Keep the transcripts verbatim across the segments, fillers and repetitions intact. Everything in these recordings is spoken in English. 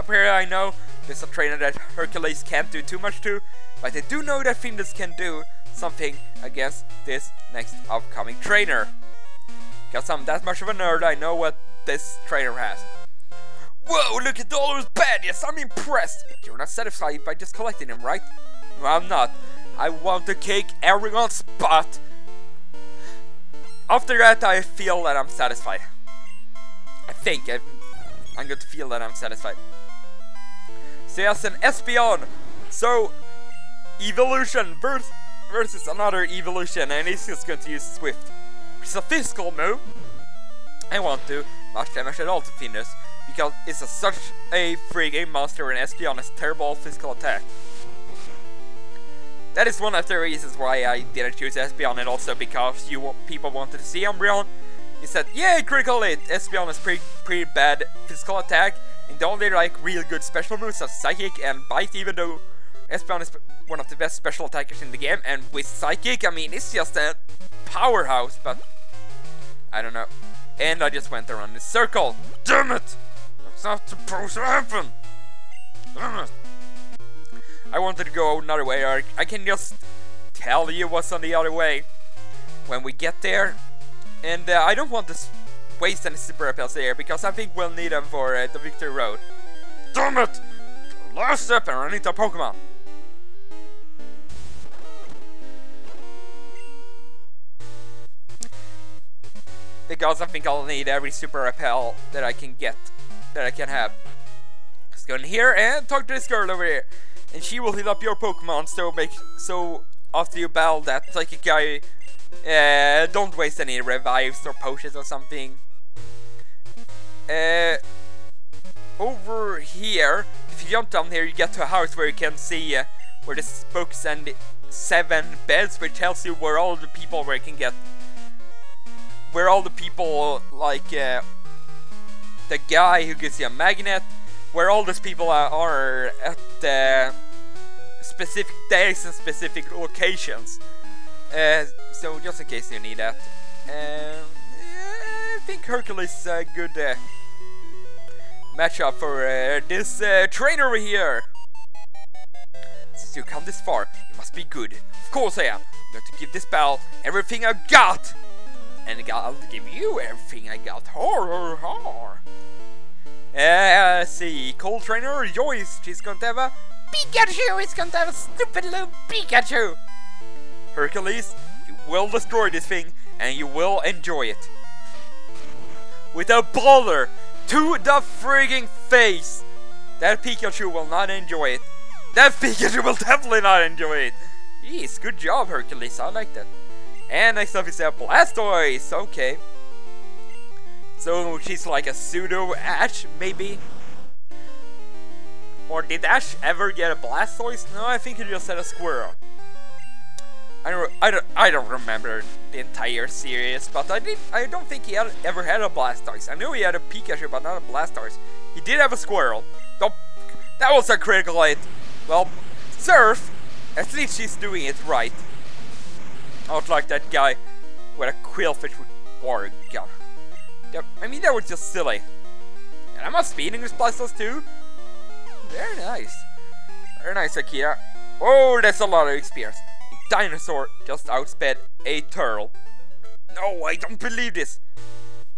Apparently I know there's a trainer that Hercules can't do too much to, but I do know that Findus can do something against this next upcoming trainer. Because I'm that much of a nerd, I know what this trainer has. Whoa, look at all those badges, I'm impressed! You're not satisfied by just collecting them, right? No, I'm not. I want to kick everyone's spot. After that, I feel that I'm satisfied. I think I'm, I'm going to feel that I'm satisfied. So yes, an Espeon. So, evolution versus, versus another evolution, and he's just going to use Swift. It's a physical move. I want to much damage at all to Findus, because it's a, such a free game monster, and Espeon has terrible physical attack. That is one of the reasons why I didn't choose Espeon, and also because you people wanted to see Umbreon. You said, yay, critical hit! Espeon has pretty, pretty bad physical attack, and the only like real good special moves are Psychic and Bite, even though Espeon is one of the best special attackers in the game, and with Psychic, I mean, it's just a powerhouse, but I don't know. And I just went around in a circle. Damn it! That's not supposed to happen! Damn it! I wanted to go another way, or I can just tell you what's on the other way when we get there. And uh, I don't want to waste any super F Ls here, because I think we'll need them for uh, the Victory Road. Damn it! Last step and I need a Pokémon! Because I think I'll need every super F L that I can get, that I can have. Let's go in here and talk to this girl over here. And she will heal up your Pokemon, so make so after you battle that psychic guy, uh, don't waste any revives or potions or something. Uh, over here, if you jump down here, you get to a house where you can see uh, where the books and seven beds, which tells you where all the people where you can get, where all the people like uh, the guy who gives you a magnet. Where all these people are at uh, specific days and specific locations. Uh, so just in case you need that. Uh, I think Hercules is a good uh, matchup for uh, this uh, trainer over here. Since you come this far, you must be good. Of course I am. I'm going to give this pal everything I've got. And I'll give you everything I got. Horror, horror. Uh, let's see, Cold Trainer Joyce, she's going to have a Pikachu, it's going to have a stupid little Pikachu! Hercules, you will destroy this thing, and you will enjoy it. With a baller to the frigging face! That Pikachu will not enjoy it. That Pikachu will definitely not enjoy it! Jeez, good job Hercules, I like that. And next up is a Blastoise, okay. So she's like a pseudo Ash, maybe? Or did Ash ever get a Blastoise? No, I think he just had a Squirrel. I don't, I don't, I don't remember the entire series, but I did. I don't think he had, ever had a Blastoise. I knew he had a Pikachu, but not a Blastoise. He did have a Squirrel. Nope, that was a critical hit. Well, Surf. At least she's doing it right. Not like that guy with a Quillfish with water gun. I mean, that was just silly. And I must be eating this Blastoise too. Very nice. Very nice, Akira. Oh, that's a lot of experience. A dinosaur just outsped a turtle. No, I don't believe this.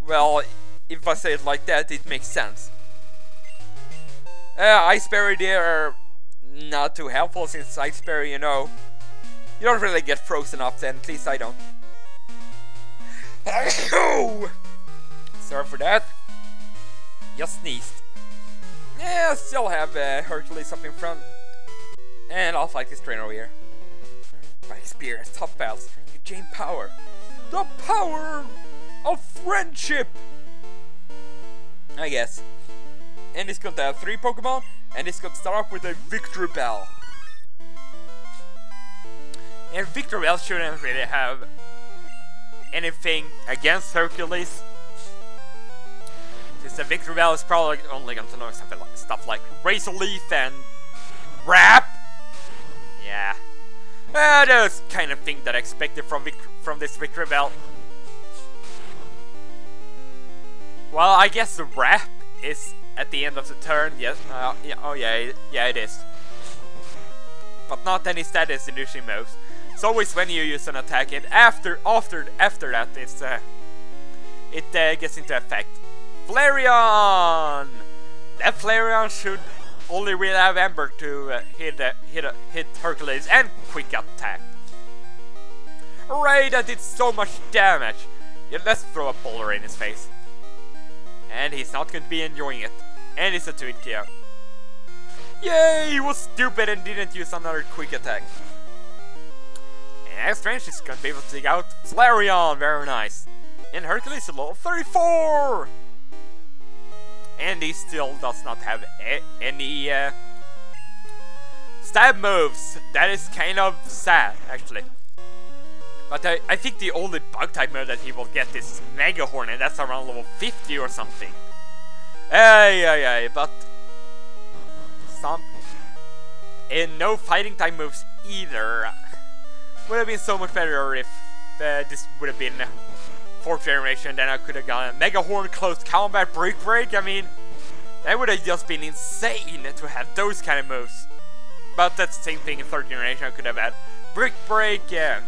Well, if I say it like that, it makes sense. Uh, Ice Berry there are not too helpful, since Ice Berry, you know, you don't really get frozen off then, at least I don't. Sorry for that. Just sneezed. Yeah, I still have uh, Hercules up in front. And I'll fight this trainer over here. My experience, top pals, you gain power. The power of friendship! I guess. And it's going to have three Pokemon, and it's going to start off with a Victory Bell. And Victory Bell shouldn't really have anything against Hercules. Since the Victory Bell is probably only going to know something like, stuff like Razor Leaf and Rap. Yeah, uh, that's kind of thing that I expected from Vic from this Victory Bell. Well, I guess the Rap is at the end of the turn. Yes. Uh, yeah, oh yeah, yeah it is. But not any status illusion moves. It's always when you use an attack, and after after after that, it's uh, it uh, gets into effect. Flareon. That Flareon should only really have Ember to uh, hit uh, hit uh, hit Hercules and quick attack. Hooray! That did so much damage. Yeah, let's throw a boulder in his face. And he's not going to be enjoying it. And it's a two hit K O. Yay! He was stupid and didn't use another quick attack. And Strange is going to be able to take out Flareon. Very nice. And Hercules a level thirty-four. And he still does not have a any uh, stab moves. That is kind of sad, actually. But I, I think the only bug type move that he will get is Mega Horn, and that's around level fifty or something. Ay, ay, ay, but some. And no fighting type moves either. Would have been so much better if uh, this would have been fourth generation, then I could have gotten Mega Horn, Close Combat, Break Break. I mean, that would have just been insane to have those kind of moves. But that's the same thing in third generation, I could have had Break Break, yeah.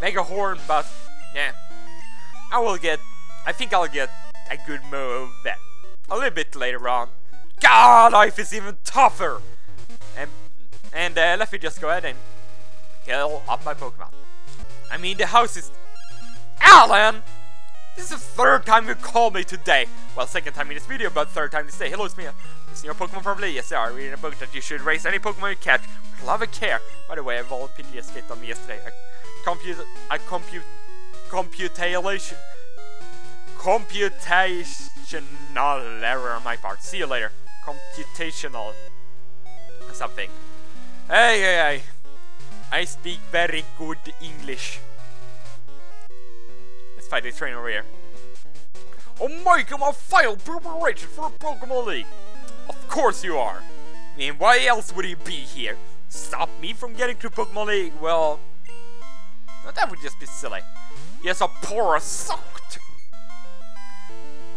Mega Horn, but yeah, I will get, I think I'll get a good move a little bit later on. God, life is even tougher! And, and uh, let me just go ahead and kill up my Pokemon. I mean, the house is... Alan! This is the third time you called me today. Well, second time in this video, but third time this day. Hello, it's me. Is your Pokemon probably? Yes, they are. We're in a book that you should raise any Pokemon you catch with love and care. By the way, a P D escaped on me yesterday. I Computa a compute computation computational error on my part. See you later. Computational something. Hey, hey, hey. I speak very good English. Let's fight this train over here. Oh my god, my final preparation for Pokémon League. Of course you are. I mean, why else would you be here? Stop me from getting to Pokémon League? Well. Well, that would just be silly. Yes, a Pora sucked!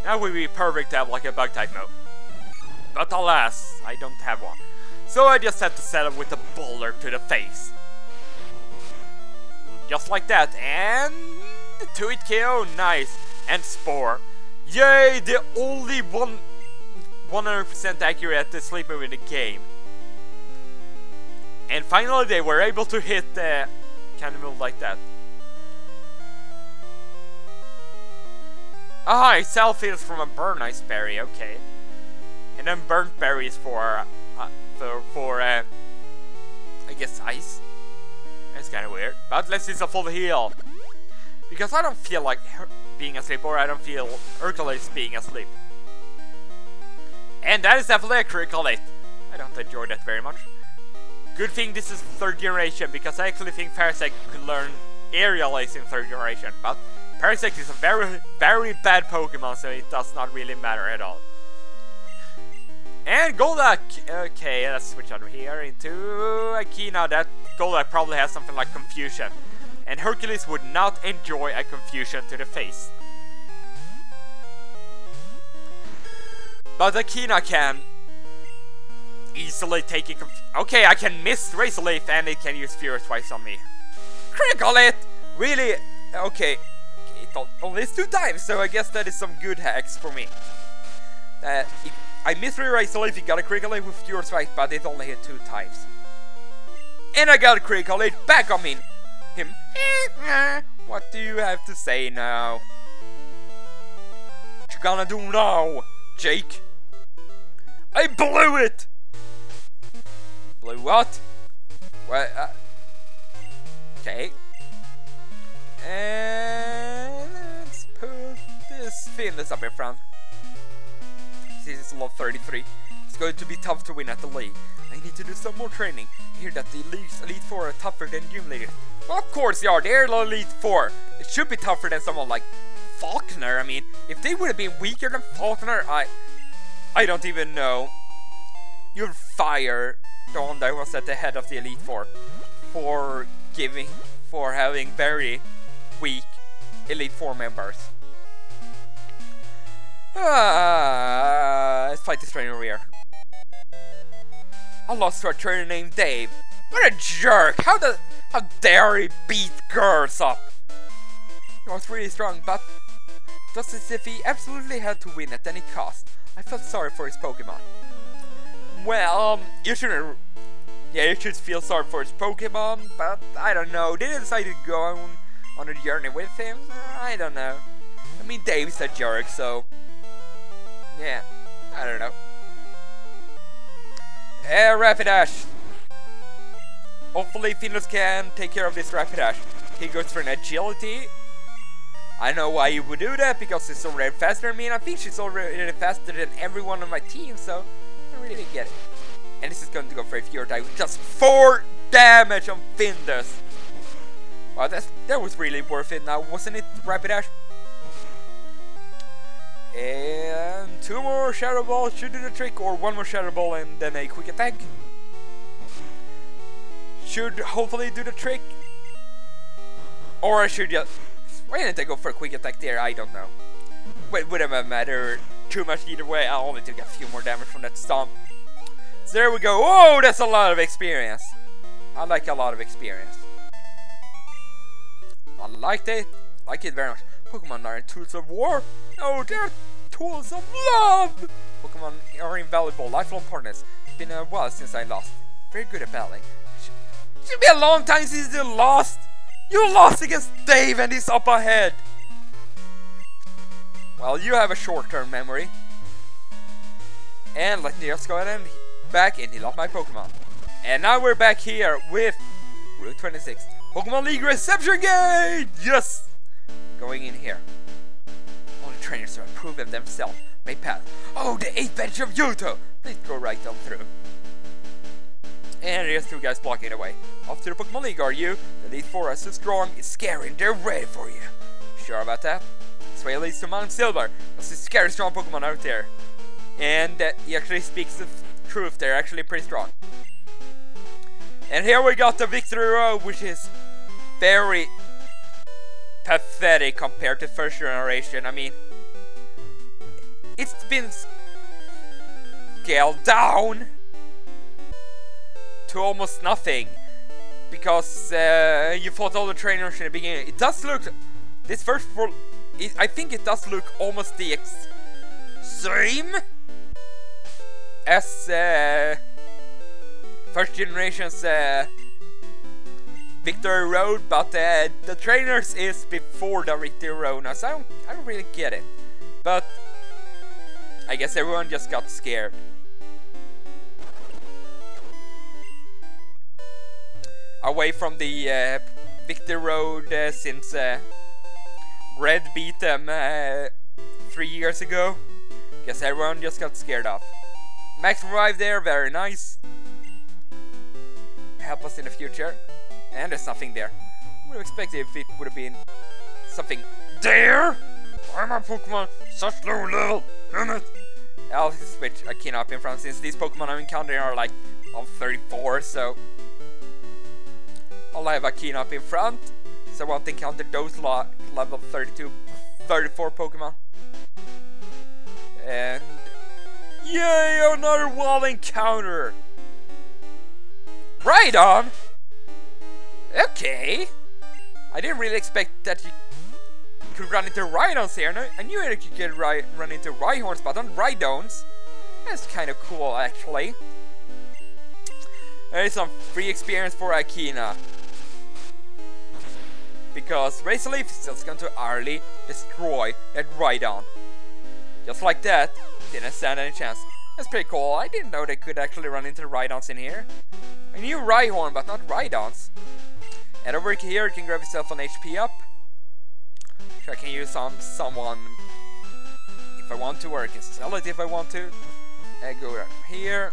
That would be perfect to have like a bug type move. But alas, I don't have one. So I just had to set up with a boulder to the face. Just like that, and... two hit K O, nice! And Spore. Yay, the only one... one hundred percent accurate sleep move in the game. And finally they were able to hit the... kind of move like that. Ah, it self-heals from a burn ice berry, okay. And then burnt berries for, uh, for, for uh, I guess ice. That's kind of weird. But let's use a full heal. Because I don't feel like her being asleep, or I don't feel Hercules being asleep. And that is definitely a critical hit. I don't enjoy that very much. Good thing this is third generation, because I actually think Parasect could learn Aerial Ace in third generation, but Parasect is a very, very bad Pokemon, so it does not really matter at all. And Golduck! Okay, let's switch out of here into Akina. That Golduck probably has something like Confusion, and Hercules would not enjoy a Confusion to the face. But Akina can. Easily taking. Okay, I can miss Razor Leaf and it can use Fury twice on me. Critical hit! Really? Okay. It only is two times, so I guess that is some good hacks for me. Uh, it, I missed Razor Leaf, it got a critical hit with Fury twice, but it only hit two times. And I got a critical hit back on me. Him. What do you have to say now? What you gonna do now, Jake? I blew it! Blue what? Well, uh, okay. And let's put this Finless up in front. This is level thirty-three. It's going to be tough to win at the league. I need to do some more training. I hear that the Elite, elite four are tougher than Gym Leaders. Well, of course they are. They're the Elite four. It should be tougher than someone like Faulkner. I mean, if they would have been weaker than Faulkner, I... I don't even know. You're fired. The one that was at the head of the Elite Four for giving, for having very weak Elite Four members. Ah, Uh, let's fight this trainer over here. I lost to a trainer named Dave. What a jerk! How does how dare he beat girls up? He was really strong, but just as if he absolutely had to win at any cost. I felt sorry for his Pokémon. Well, um, you shouldn't. Yeah, you should feel sorry for his Pokémon, but I don't know. They decided to go on on a journey with him. I don't know. I mean, Dave's a jerk, so yeah, I don't know. Hey, Rapidash! Hopefully, Findus can take care of this Rapidash. He goes for an agility. I know why you would do that, because it's already faster than me, and I think she's already faster than everyone on my team, so I don't really get it. And this is going to go for a Fury attack with just four damage on Findus. Wow, that's, that was really worth it now, wasn't it, Rapidash? And two more Shadow Balls should do the trick, or one more Shadow Ball and then a quick attack. Should hopefully do the trick. Or I should just... Why didn't I go for a quick attack there? I don't know. Wait, wouldn't have mattered too much either way. I only took a few more damage from that stomp. So there we go. Oh, that's a lot of experience. I like a lot of experience. I liked it. Like it very much. Pokemon are tools of war. No, they're tools of love. Pokemon are invaluable, lifelong partners. It's been a while since I lost. Very good at battling. It should be a long time since you lost. You lost against Dave and he's up ahead! Well, you have a short-term memory. And let me just go ahead and back and heal up my Pokemon. And now we're back here with Route twenty-six. Pokemon League Reception Gate! Yes! Going in here. All the trainers who have proven themselves may pass. Oh, the eighth bench of Johto! Please go right on through. And there's two guys blocking the way. Off to the Pokemon League, are you? The Elite Four are so strong, it's scary and they're ready for you. Sure about that? This way leads to Mount Silver. That's the scary strong Pokemon out there. And uh, he actually speaks the truth, they're actually pretty strong. And here we got the Victory Road, which is very pathetic compared to first generation. I mean, it's been scaled down to almost nothing, because uh, you fought all the trainers in the beginning. It does look this first for it, I think it does look almost the ex same as uh, first generation's uh, Victory Road, but uh, the trainers is before the Victory Road now, so I don't, I don't really get it. But I guess everyone just got scared. Away from the uh, Victory Road uh, since uh, Red beat them uh, three years ago. Guess everyone just got scared off. Max revive there, very nice. Help us in the future. And there's nothing there. I would have expected if it would have been something there. Why am I Pokemon such low level? Damn it! I'll switch a Kin up in front since these Pokemon I'm encountering are like on thirty-four, so. I'll have a Keen up in front, so I won't encounter those lot level thirty-two, thirty-four Pokemon. And yay, another wall encounter! Right on! Okay! I didn't really expect that you could run into Rhydons here. I knew that you could run into Rhyhorns, but not Rhydons. That's kind of cool, actually. There is some free experience for Akina. Because Razor Leaf is just going to utterly destroy that Rhydon. Just like that, didn't stand any chance. That's pretty cool. I didn't know they could actually run into Rhydons in here. I knew Rhyhorn, but not Rhydons. And over here, you can grab yourself an H P up. Which I can use on someone if I want to, or I can sell it if I want to. I go here.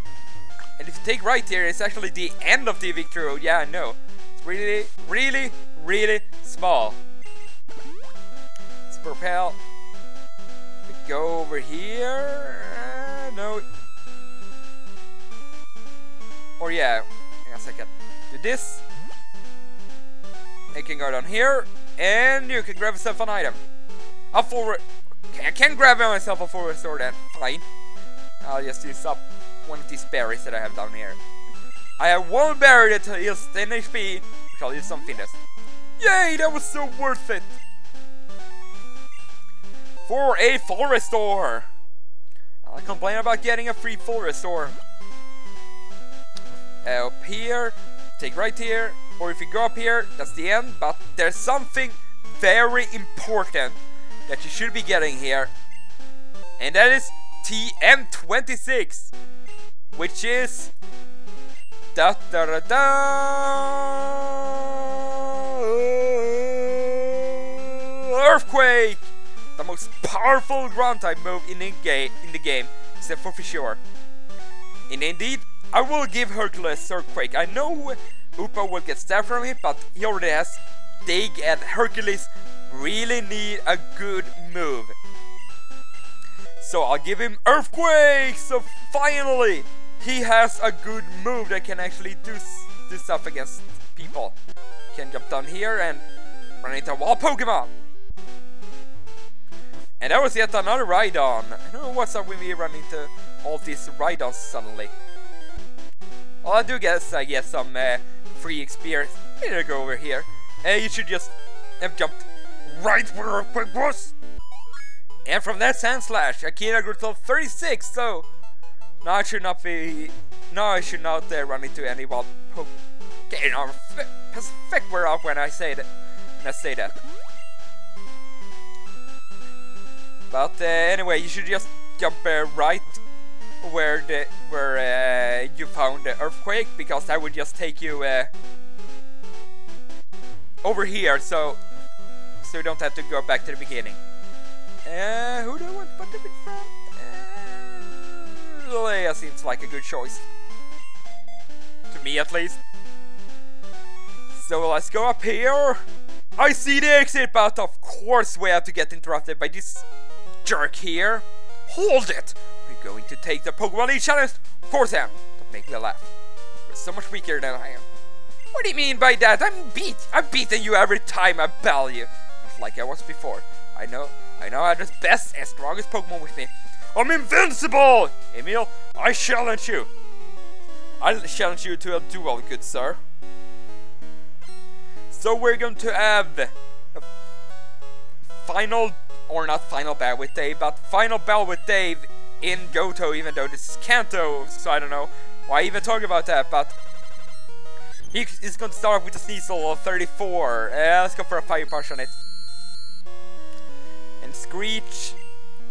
And if you take right here, it's actually the end of the Victory Road. Yeah, I know. It's really, really, really small. Let's propel. We go over here. Uh, no. Or yeah, hang on a second. Do this. You can go down here, and you can grab yourself an item. I'll forward. Okay, I can grab myself a forward sword. Then fine. I'll just use up one of these berries that I have down here. I have one berry that heals ten H P, which I'll use some fitness. Yay, that was so worth it! For a full restore! I'll complain about getting a free full restore. Uh, up here, take right here, or if you go up here, that's the end, but there's something very important that you should be getting here. And that is T M twenty-six, which is da da da da Earthquake, the most powerful ground type move in the game, in the game, except for Fissure. And indeed, I will give Hercules Earthquake. I know Upa will get stabbed from him, but he already has Dig, and Hercules really need a good move. So I'll give him Earthquake! So finally, he has a good move that can actually do, do stuff against people. Can jump down here and run into a wall Pokemon. And that was yet another Rhydon. I don't know what's up when we run into all these Rhydons suddenly. Well, I do guess I get some uh, free experience. I'm gonna go over here. Uh, you should just have jumped right where Earthquake was. And from that Sand Slash, Akira grew to thirty-six. So now I should not be. No, I should not uh, run into any wild Pokemon. Okay, you know, Pacific we're up when I say that. When I say that. But uh, anyway, you should just jump uh, right where the where uh, you found the Earthquake, because that would just take you uh, over here, so so you don't have to go back to the beginning. Uh, who do I want to put them in front? Uh, Leia seems like a good choice, to me at least. So let's go up here. I see the exit, but of course we have to get interrupted by this jerk here. Hold it! We're going to take the Pokémon League challenge. Of course I am. Don't make me laugh. You're so much weaker than I am. What do you mean by that? I'm beat. I've beaten you every time I battle you. Not like I was before. I know. I know. I'm the best and strongest Pokémon with me. I'm invincible. Emil, I challenge you. I challenge you to a duel, good sir. So we're going to have a final, or not final battle with Dave, but final battle with Dave in Johto, even though this is Kanto, so I don't know why I even talk about that, but he is going to start off with a Sneasel of thirty-four. Uh, let's go for a fire punch on it. And Screech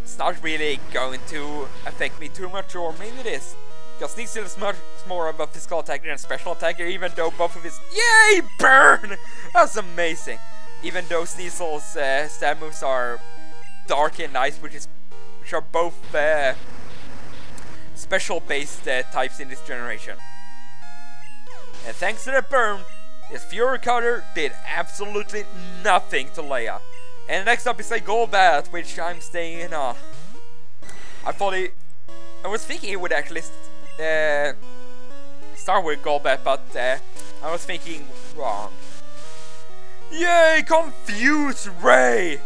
is not really going to affect me too much, or maybe it is, because Sneasel is much more of a physical attacker than a special attacker, even though both of his... Yay! Burn! That's amazing! Even though Sneasel's uh, stab moves are Dark and Ice, which is which are both uh, special-based uh, types in this generation. And thanks to that burn, his Fury Cutter did absolutely nothing to Leia. And next up is a Golbat, which I'm staying in on. I thought he... I was thinking it would actually uh, start with Golbat, but uh, I was thinking wrong. Yay! Confuse Ray!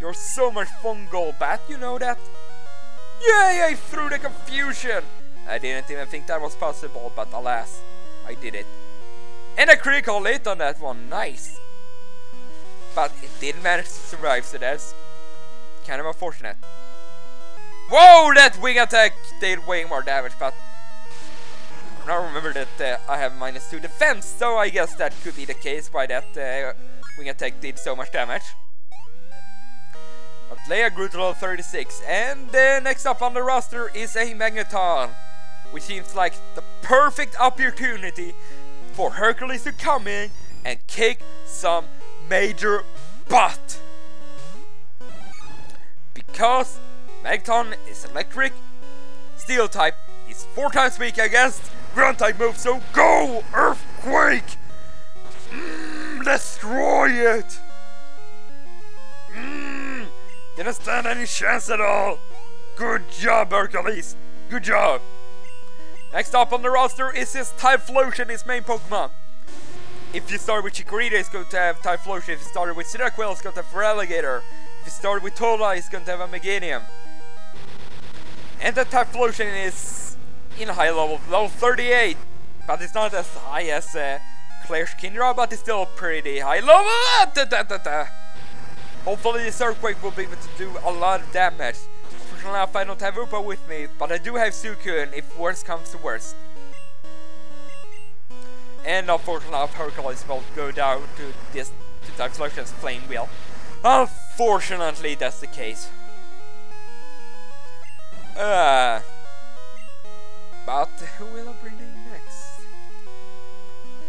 You're so much fun, Golbat, you know that? Yay! I threw the confusion! I didn't even think that was possible, but alas, I did it. And a critical hit on that one, nice! But it did manage to survive, so that's kind of unfortunate. Whoa! That wing attack did way more damage, but I now remember that uh, I have minus two defense, so I guess that could be the case why that uh, wing attack did so much damage. But Leia grew to level thirty-six, and uh, next up on the roster is a Magneton, which seems like the perfect opportunity for Hercules to come in and kick some major butt. Because Magneton is electric, steel type, he's four times weak against ground type moves, so go Earthquake! Mm, destroy it! Mm. Didn't stand any chance at all! Good job, Hercules! Good job! Next up on the roster is his Typhlosion, his main Pokemon. If you start with Chikorita, it's going to have Typhlosion. If you started with Cyndaquil, it's going to have Feraligatr. If you start with Tolai, it's going to have a Meganium. And the Typhlosion is in high level, level thirty-eight. But it's not as high as uh, Claire's Kindra, but it's still pretty high level. Ah, da, da, da, da. Hopefully this Earthquake will be able to do a lot of damage. Unfortunately I don't have Upa with me, but I do have Suicune if worst comes to worst. And unfortunately Hercules will go down to this to Typhlosion's Flame Wheel. Unfortunately that's the case. Uh, but who will I bring in next?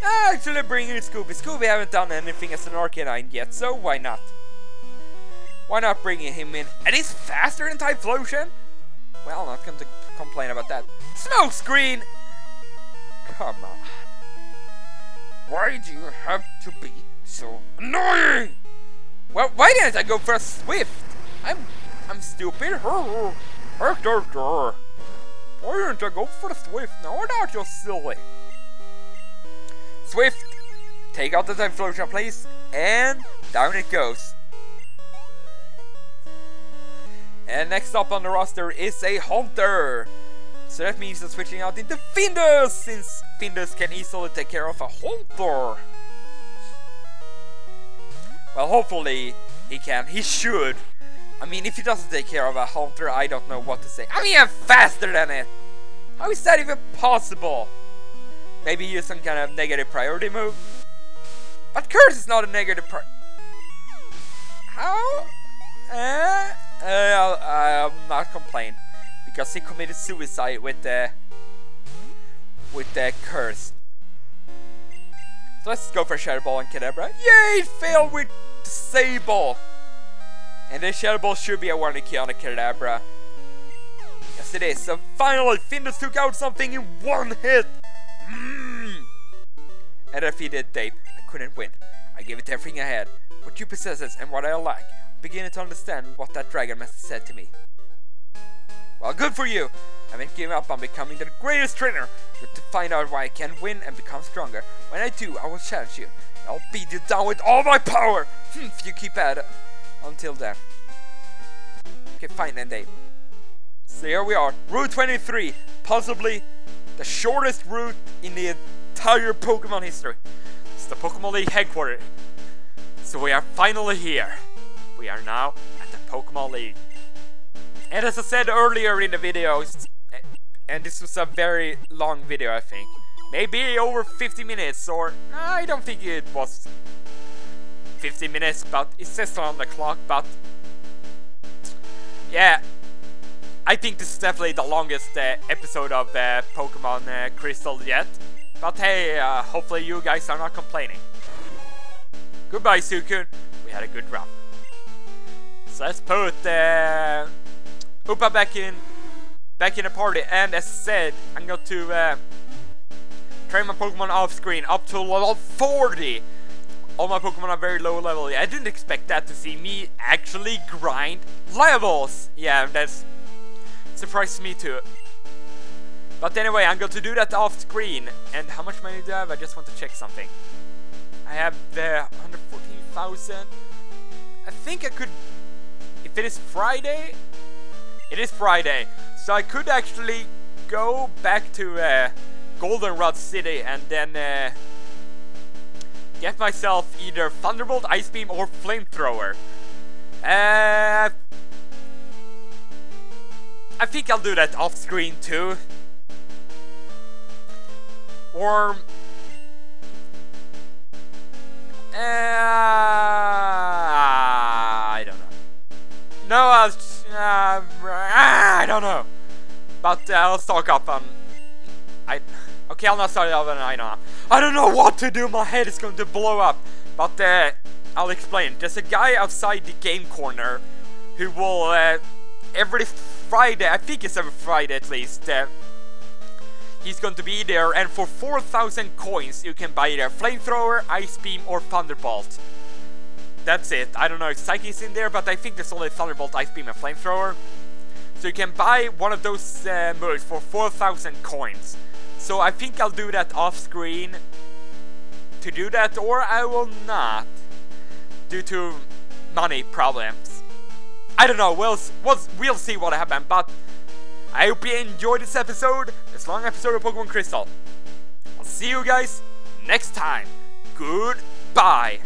I actually bring in Scooby. Scooby haven't done anything as an Arcanine yet, so why not? Why not bringing him in? And he's faster than Typhlosion? Well, not come to complain about that. Smokescreen! Come on. Why do you have to be so annoying? Well, why didn't I go for a Swift? I'm I'm stupid. Why didn't I go for the Swift? No, not just silly. Swift! Take out the Typhlosion, please. And down it goes. And next up on the roster is a Haunter. So that means I'm switching out into Findus, since Findus can easily take care of a Haunter. Well, hopefully he can. He should. I mean, if he doesn't take care of a Haunter, I don't know what to say. I mean, I'm faster than it. How is that even possible? Maybe use some kind of negative priority move. But Curse is not a negative pri- How? Uh? Uh, I'll, I'll not complain, because he committed suicide with the with the curse. So let's go for Shadow Ball and Kadabra. Yay! It failed with Sable, and the Shadow Ball should be a one kill on the Kadabra. Yes, it is. So finally, Findus took out something in one hit. Mm. And if he did, Dave, I couldn't win. I gave it everything I had, what you possess and what I lack. Beginning to understand what that dragon master said to me. Well, good for you! I haven't given up on becoming the greatest trainer. But to find out why I can win and become stronger. When I do, I will challenge you. I'll beat you down with all my power! Hmm, if you keep at it until then. Okay, fine then, Dave. So here we are, Route twenty-three. Possibly the shortest route in the entire Pokemon history. It's the Pokemon League headquarters. So we are finally here. We are now at the Pokemon League. And as I said earlier in the videos, and this was a very long video I think, maybe over fifty minutes, or I don't think it was fifty minutes, but it says on the clock, but yeah, I think this is definitely the longest uh, episode of uh, Pokemon uh, Crystal yet, but hey, uh, hopefully you guys are not complaining. Goodbye Suicune, we had a good round. So let's put uh, Upa back in, back in the party, and as I said, I'm going to uh, train my Pokemon off screen up to level forty. All my Pokemon are very low level. Yeah, I didn't expect that to see me actually grind levels. Yeah, that's surprised me too. But anyway, I'm going to do that off screen. And how much money do I have? I just want to check something. I have uh, one hundred fourteen thousand. I think I could. If it is Friday, it is Friday, so I could actually go back to uh, Goldenrod City and then uh, get myself either Thunderbolt, Ice Beam or Flamethrower. Uh, I think I'll do that off screen too. Or... Uh, I don't know. No, I was, uh, uh, I don't know. But uh, I'll stock up on. I okay, I'll not start it up on. I don't know. I don't know what to do. My head is going to blow up. But uh, I'll explain. There's a guy outside the game corner who will uh, every Friday. I think it's every Friday at least. Uh, He's going to be there, and for four thousand coins you can buy either Flamethrower, Ice Beam or Thunderbolt. That's it. I don't know if Psyche's in there, but I think there's only Thunderbolt, Ice Beam and Flamethrower. So you can buy one of those uh, moves for four thousand coins. So I think I'll do that off screen to do that, or I will not. Due to money problems. I don't know, we'll, we'll, we'll see what happens, but I hope you enjoyed this episode, this long episode of Pokemon Crystal. I'll see you guys next time. Goodbye.